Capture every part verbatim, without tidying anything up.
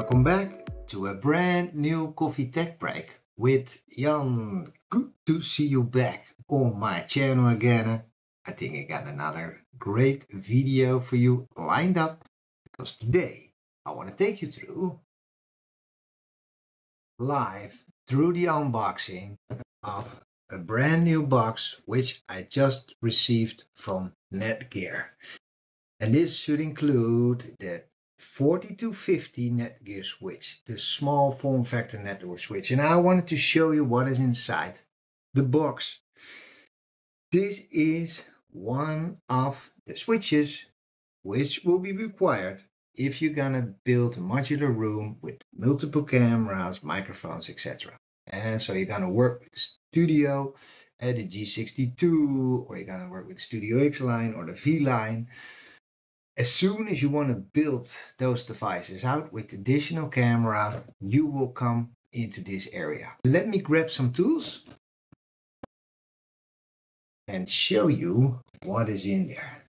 Welcome back to a brand new coffee tech break with Jan. Good to see you back on my channel again. I think I got another great video for you lined up, because today I want to take you through live through the unboxing of a brand new box which I just received from Netgear. And this should include the forty-two fifty Netgear switch, the small form factor Netgear switch. And I wanted to show you what is inside the box. This is one of the switches which will be required if you're gonna build a modular room with multiple cameras, microphones, et cetera. And so you're gonna work with Studio at the G sixty-two, or you're gonna work with Studio X line or the V line. As soon as you want to build those devices out with additional camera, you will come into this area. Let me grab some tools and show you what is in there.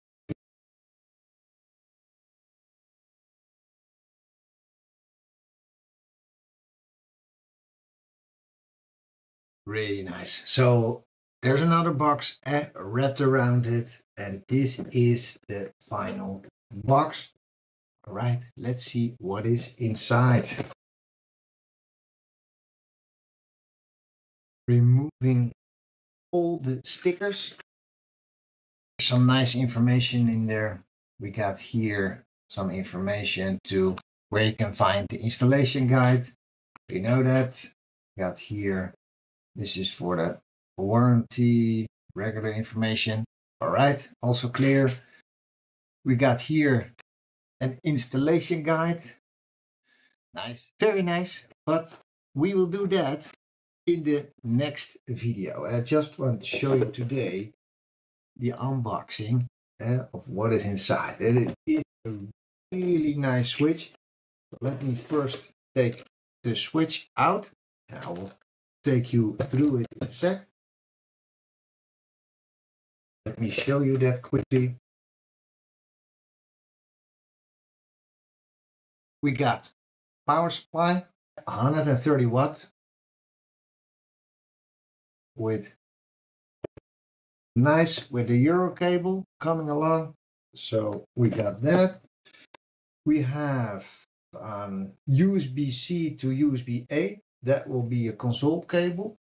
Really nice. So there's another box wrapped around it, and this is the final box. All right, let's see what is inside. Removing all the stickers. Some nice information in there. We got here some information to where you can find the installation guide. You know that. We got here, this is for the warranty, regular information. All right, also clear. We got here an installation guide. Nice, very nice. But we will do that in the next video. I just want to show you today the unboxing uh, of what is inside. It is a really nice switch. Let me first take the switch out, and I will take you through it in a sec. Let me show you that quickly. We got power supply, one hundred thirty watt, with nice with the Euro cable coming along. So we got that. We have um, U S B C to U S B A. That will be a console cable.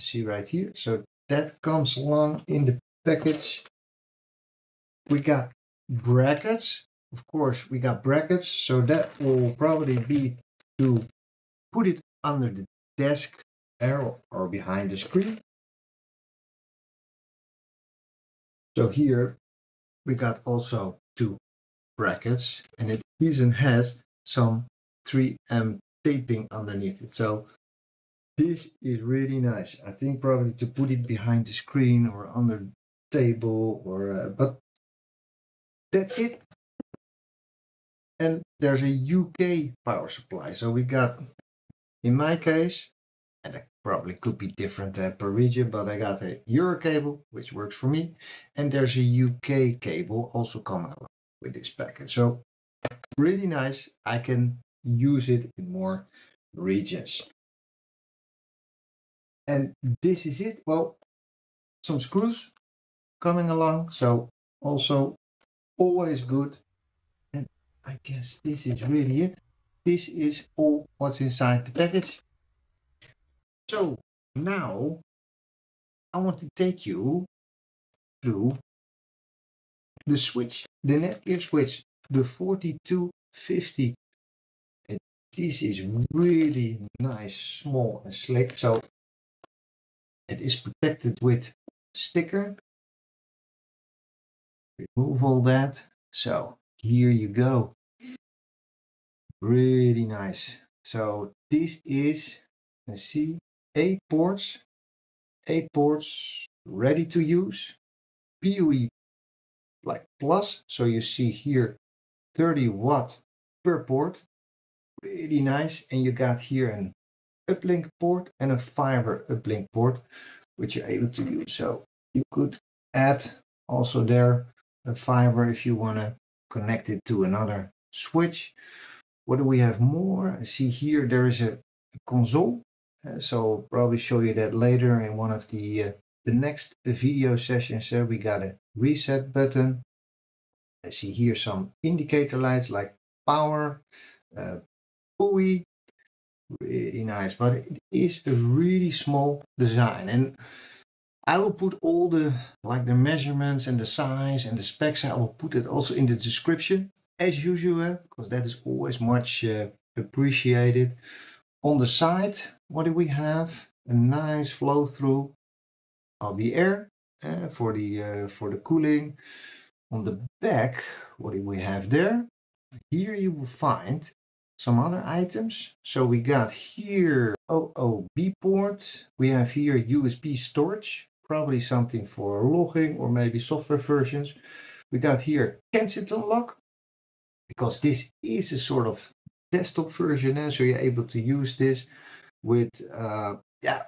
See right here. So that comes along in the package. We got brackets. Of course, we got brackets, so that will probably be to put it under the desk or, or behind the screen. So here we got also two brackets, and it even has some three M taping underneath it. So this is really nice. I think probably to put it behind the screen or under the table, or uh, but that's it. And there's a U K power supply. So we got, in my case, and it probably could be different uh, per region, but I got a Euro cable, which works for me. And there's a U K cable also coming along with this package. So really nice. I can use it in more regions. And this is it. Well, some screws coming along. So also always good. I guess this is really it. This is all what's inside the package. So now I want to take you through the switch, the Netgear switch, the forty-two fifty. And this is really nice, small and slick. So it is protected with sticker. Remove all that. So here you go. Really nice. So this is, let's see, eight ports, eight ports ready to use. P U E like plus. So you see here thirty watt per port. Really nice. And you got here an uplink port and a fiber uplink port, which you're able to use. So you could add also there a fiber if you want to connected to another switch. What do we have more? See here, there is a console. Uh, so I'll probably show you that later in one of the uh, the next video sessions. Uh, we got a reset button. I see here some indicator lights like power, uh, buoy. Really nice, but it is a really small design, and I will put all the like the measurements and the size and the specs. I will put it also in the description as usual, because that is always much uh, appreciated. On the side, what do we have? A nice flow through of the air uh, for the uh, for the cooling. On the back, what do we have there? Here you will find some other items. So we got here O O B port. We have here U S B storage, probably something for logging or maybe software versions. We got here Kensington lock, because this is a sort of desktop version, and so you're able to use this with uh, yeah,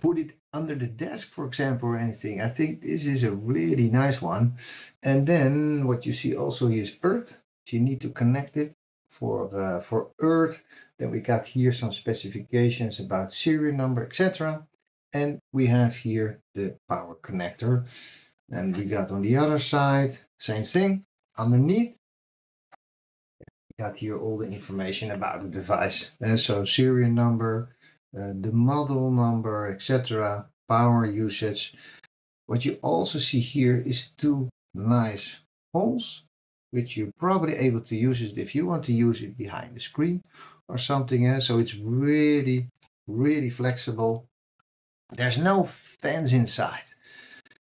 put it under the desk, for example, or anything. I think this is a really nice one. And then what you see also here is Earth. You need to connect it for uh, for Earth. Then we got here some specifications about serial number, et cetera. And we have here the power connector. And we got on the other side, same thing. Underneath, we got here all the information about the device. And so serial number, uh, the model number, et cetera, power usage. What you also see here is two nice holes, which you're probably able to use it if you want to use it behind the screen or something else. So it's really, really flexible. There's no fans inside.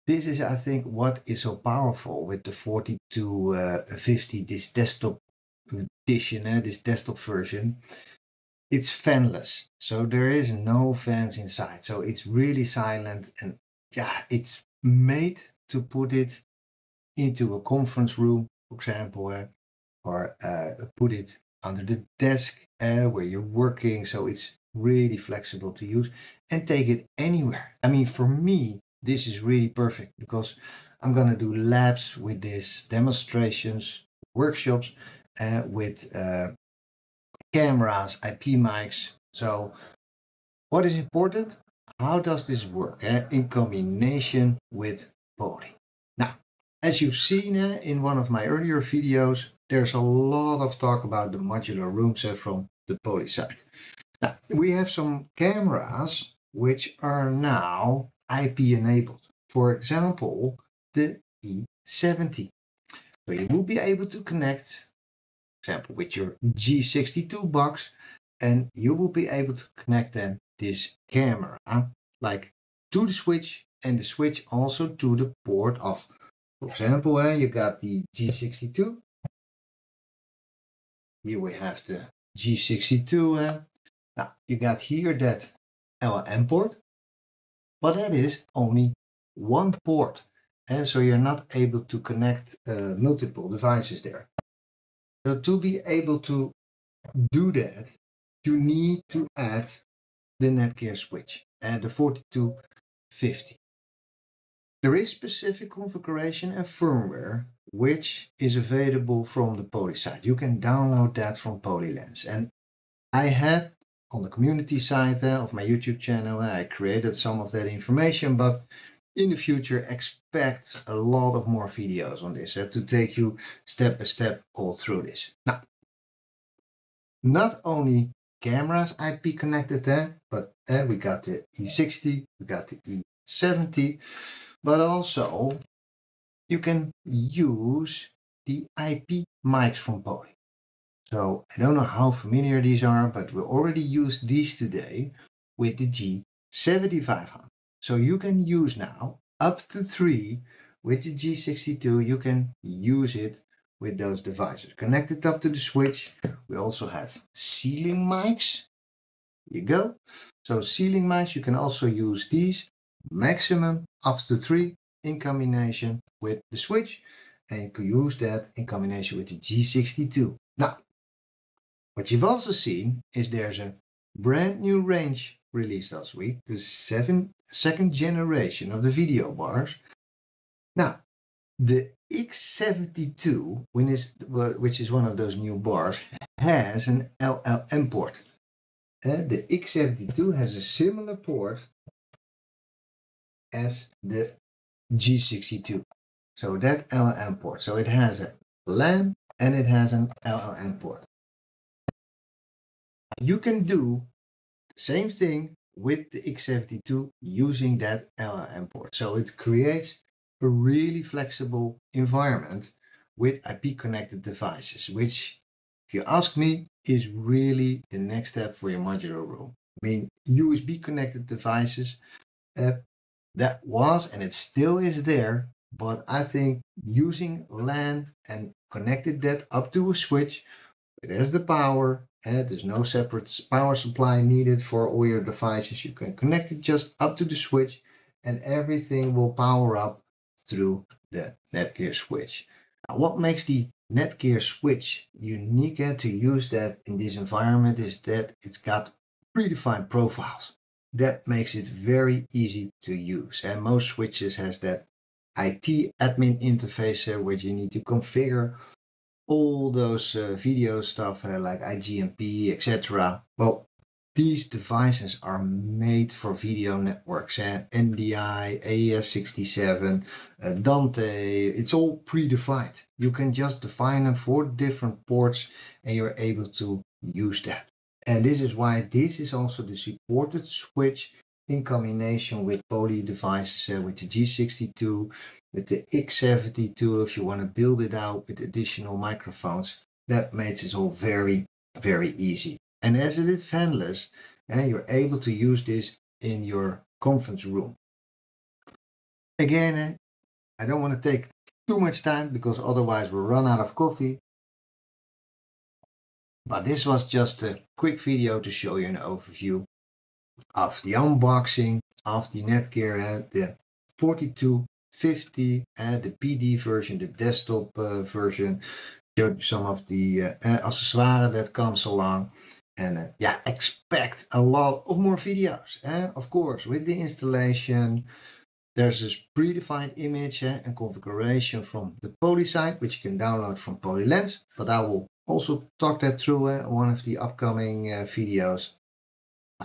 This is, I think, what is so powerful with the forty-two fifty, this desktop edition, eh, this desktop version. It's fanless, so there is no fans inside. So it's really silent, and yeah, it's made to put it into a conference room, for example, uh, or uh, put it under the desk uh, where you're working. So it's really flexible to use and take it anywhere. I mean, for me, this is really perfect, because I'm going to do labs with this, demonstrations, workshops uh, with uh, cameras, I P mics. So what is important? How does this work uh, in combination with Poly? As you've seen uh, in one of my earlier videos, there's a lot of talk about the modular room set from the Poly side. Now, we have some cameras which are now I P enabled. For example, the E seventy. So you will be able to connect, for example, with your G sixty-two box, and you will be able to connect then this camera like to the switch, and the switch also to the port of, for example, uh, you got the G sixty-two. Here we have the G sixty-two. Uh, now you got here that L L N port, but that is only one port, and so you're not able to connect uh, multiple devices there. So to be able to do that, you need to add the Netgear switch and the forty-two fifty. There is specific configuration and firmware which is available from the Poly side. You can download that from PolyLens. And I had on the community side uh, of my YouTube channel, uh, I created some of that information, but in the future expect a lot of more videos on this uh, to take you step by step all through this. Now, not only cameras I P connected there, uh, but uh, we got the E sixty, we got the E seventy. But also, you can use the I P mics from Poly. So I don't know how familiar these are, but we already use these today with the G seventy-five hundred. So you can use now up to three with the G sixty-two. You can use it with those devices. Connect it up to the switch. We also have ceiling mics. Here you go. So ceiling mics, you can also use these. Maximum up to three in combination with the switch, and you can use that in combination with the G sixty-two. Now, what you've also seen is there's a brand new range released last week, the seven, second generation of the video bars. Now, the X seventy-two, which is one of those new bars, has an L L N port. And the X seventy-two has a similar port as the G sixty-two. So that L L N port. So it has a LAN and it has an L L N port. You can do the same thing with the X seventy-two using that L L N port. So it creates a really flexible environment with I P connected devices, which, if you ask me, is really the next step for your modular room. I mean, U S B connected devices, uh, that was and it still is there, but I think using LAN and connected that up to a switch, it has the power, and there's no separate power supply needed for all your devices. You can connect it just up to the switch and everything will power up through the Netgear switch. Now, what makes the Netgear switch unique and to use that in this environment is that it's got predefined profiles. That makes it very easy to use, and most switches has that I T admin interface here, which you need to configure all those uh, video stuff uh, like I G M P, et cetera. Well, these devices are made for video networks, eh? N D I, A E S sixty-seven, uh, Dante, it's all predefined. You can just define them for different ports and you're able to use that. And this is why this is also the supported switch in combination with Poly devices, uh, with the G sixty-two, with the X seventy-two, if you want to build it out with additional microphones. That makes it all very, very easy. And as it is fanless, and you're able to use this in your conference room. Again, I don't want to take too much time because otherwise we'll run out of coffee. But this was just a quick video to show you an overview of the unboxing of the Netgear, the forty-two fifty, the P D version, the desktop version. Showed some of the uh, accessoires that comes along. And uh, yeah, expect a lot of more videos. Eh? Of course, with the installation, there's this predefined image eh, and configuration from the Poly site, which you can download from PolyLens. But I will also talk that through eh, one of the upcoming uh, videos.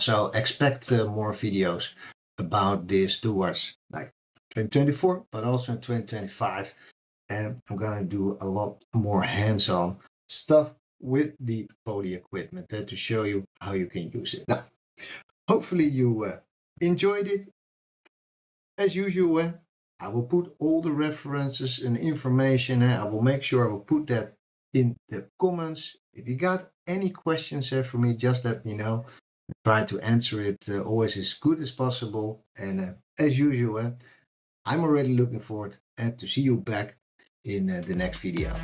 So expect uh, more videos about this towards like twenty twenty-four, but also in twenty twenty-five. And I'm going to do a lot more hands-on stuff with the Poly equipment uh, to show you how you can use it. Now, hopefully you uh, enjoyed it. As usual, uh, I will put all the references and information. Uh, I will make sure I will put that in the comments. If you got any questions uh, for me, just let me know. I try to answer it uh, always as good as possible. And uh, as usual, uh, I'm already looking forward uh, to see you back in uh, the next video.